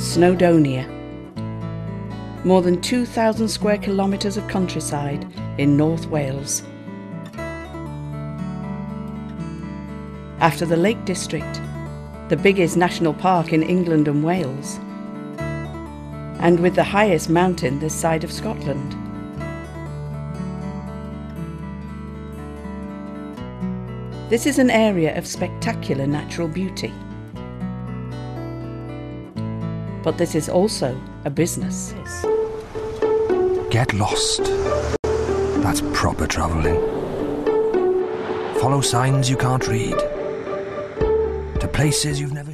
Snowdonia. More than 2,000 square kilometres of countryside in North Wales. After the Lake District, the biggest national park in England and Wales, and with the highest mountain this side of Scotland. This is an area of spectacular natural beauty. But this is also a business. Get lost. That's proper travelling. Follow signs you can't read. To places you've never